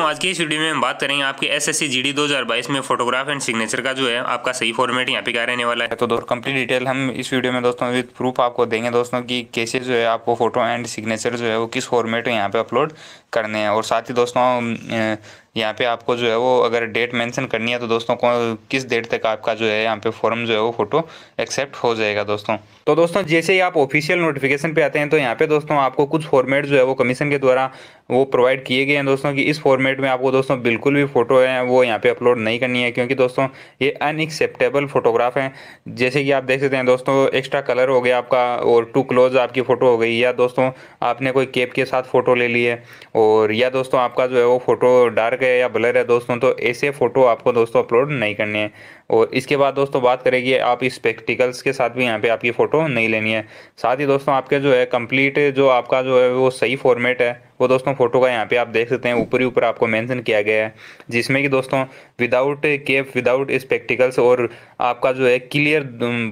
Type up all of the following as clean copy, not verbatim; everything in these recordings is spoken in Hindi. आज की इस वीडियो में हम बात करेंगे आपके एसएससी जीडी 2022 में फोटोग्राफ एंड सिग्नेचर का जो है आपका सही फॉर्मेट यहाँ पे क्या रहने वाला है। तो दोस्तों कंप्लीट डिटेल हम इस वीडियो में दोस्तों विद प्रूफ आपको देंगे दोस्तों कि कैसे जो है आपको फोटो एंड सिग्नेचर जो है वो किस फॉर्मेट में यहाँ पे अपलोड करने हैं। और साथ ही दोस्तों यहाँ पे आपको जो है वो अगर डेट मेंशन करनी है तो दोस्तों किस डेट तक आपका जो है यहाँ पे फॉर्म जो है वो फोटो एक्सेप्ट हो जाएगा दोस्तों। तो दोस्तों जैसे ही आप ऑफिशियल नोटिफिकेशन पे आते हैं तो यहाँ पे दोस्तों आपको कुछ फॉर्मेट जो है वो कमीशन के द्वारा वो प्रोवाइड किए गए हैं दोस्तों कि इस फॉर्मेट में आपको दोस्तों बिल्कुल भी फोटो है वो यहाँ पे अपलोड नहीं करनी है, क्योंकि दोस्तों ये अनएक्सेप्टेबल फोटोग्राफ है। जैसे कि आप देख सकते हैं दोस्तों एक्स्ट्रा कलर हो गया आपका और टू क्लोज आपकी फ़ोटो हो गई, या दोस्तों आपने कोई कैप के साथ फ़ोटो ले ली है, और या दोस्तों आपका जो है वो फोटो डार्क है या ब्लर है दोस्तों। तो ऐसे फोटो आपको दोस्तों अपलोड नहीं करने हैं। और इसके बाद दोस्तों बात करेंगे आप स्पेक्टिकल्स के साथ भी यहाँ पे आपकी फ़ोटो नहीं लेनी है। साथ ही दोस्तों आपके जो है कंप्लीट जो आपका जो है वो सही फॉर्मेट है वो दोस्तों फ़ोटो का यहाँ पे आप देख सकते हैं ऊपर ही ऊपर आपको मेंशन किया गया है, जिसमें कि दोस्तों विदाउट कैप, विदाउट स्पेक्टिकल्स, और आपका जो है क्लियर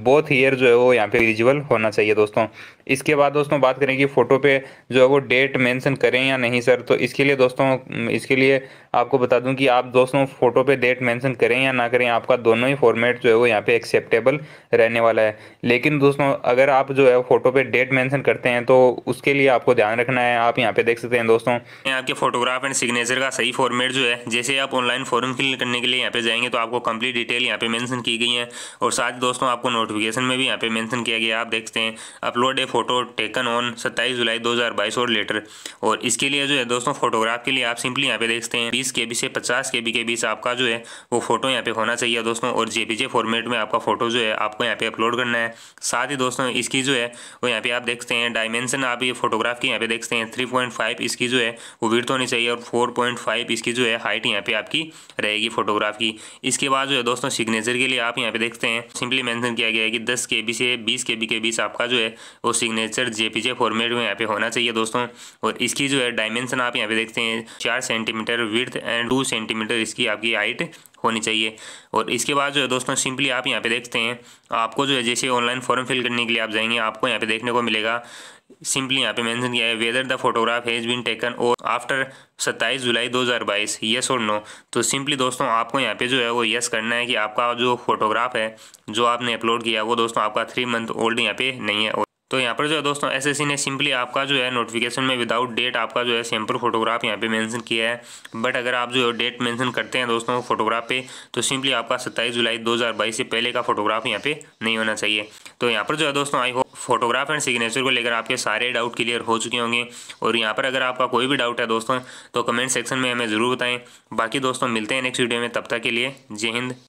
बोथ ईयर जो है वो यहाँ पे विजिबल होना चाहिए दोस्तों। इसके बाद दोस्तों बात करें कि फ़ोटो पे जो है वो डेट मेंशन करें या नहीं सर, तो इसके लिए दोस्तों आपको बता दूं कि आप दोस्तों फ़ोटो पे डेट मेंशन करें या ना करें आपका दोनों ही फॉर्मेट जो है वो यहाँ पे एक्सेप्टेबल रहने वाला है। लेकिन दोस्तों अगर आप जो है फ़ोटो पे डेट मेंशन करते हैं तो उसके लिए आपको ध्यान रखना है। आप यहाँ पे देख सकते हैं दोस्तों आपके फोटोग्राफ एंड सिग्नेचर का सही फॉर्मेट जो है, जैसे आप ऑनलाइन फॉर्म फिल करने के लिए यहाँ पे जाएंगे तो आपको कंप्लीट डिटेल यहाँ पे मेंशन की गई है। और साथ ही दोस्तों आपको नोटिफिकेशन में भी यहाँ पे मेंशन किया गया, आप देखते हैं upload a photo taken on 27 July 2022 और लेटर। और इसके लिए जो है दोस्तों फोटोग्राफ के लिए आप सिंपली यहाँ पे देखते हैं 20 KB से 50 KB के बीच आपका जो है वो फोटो यहाँ पे होना चाहिए दोस्तों, और जेपीजे फॉर्मेट में आपका फोटो जो है आपको यहाँ पे अपलोड करना है। साथ ही दोस्तों इसकी जो है वो यहाँ पे आप देखते हैं डायमेंशन, आप ये फोटोग्राफ की यहाँ पे देखते हैं 3.5 इसकी जो है वो विड्थ होनी चाहिए और 4.5 इसकी जो है हाइट यहाँ पे आपकी रहेगी फोटोग्राफ की। इसके बाद जो है दोस्तों सिग्नेचर के लिए आप यहाँ पे देखते हैं सिंपली मेंशन किया गया है कि 10 KB से 20 KB के बीच आपका जो है वो सिग्नेचर जेपीजे फॉर्मेट में यहाँ पे होना चाहिए दोस्तों। और इसकी जो है डायमेंशन आप यहाँ पे देखते हैं 4 सेंटीमीटर विड्थ एंड 2 सेंटीमीटर इसकी आपकी हाइट होनी चाहिए। और इसके बाद जो है दोस्तों सिंपली आप यहाँ पे देखते हैं आपको जो है जैसे ऑनलाइन फॉर्म फिल करने के लिए आप जाएंगे आपको यहाँ पे देखने को मिलेगा सिंपली यहाँ पे मेंशन किया है whether the photograph has been taken और आफ्टर 27 जुलाई 2022 येस और नो। तो सिंपली दोस्तों आपको यहाँ पे जो है वो येस करना है कि आपका जो फोटोग्राफ है जो आपने अपलोड किया वो दोस्तों आपका 3 मंथ ओल्ड यहाँ पे नहीं है। तो यहाँ पर जो है दोस्तों एसएससी ने सिंपली आपका जो है नोटिफिकेशन में विदाउट डेट आपका जो है सैंपल फोटोग्राफ यहाँ पे मेंशन किया है। बट अगर आप जो है डेट मेंशन करते हैं दोस्तों फोटोग्राफ पे तो सिंपली आपका 27 जुलाई 2022 से पहले का फोटोग्राफ यहाँ पे नहीं होना चाहिए। तो यहाँ पर जो है दोस्तों I hope photograph and signature को लेकर आपके सारे डाउट क्लियर हो चुके होंगे। और यहाँ पर अगर आपका कोई भी डाउट है दोस्तों तो कमेंट सेक्शन में हमें ज़रूर बताएँ। बाकी दोस्तों मिलते हैं नेक्स्ट वीडियो में, तब तक के लिए जय हिंद।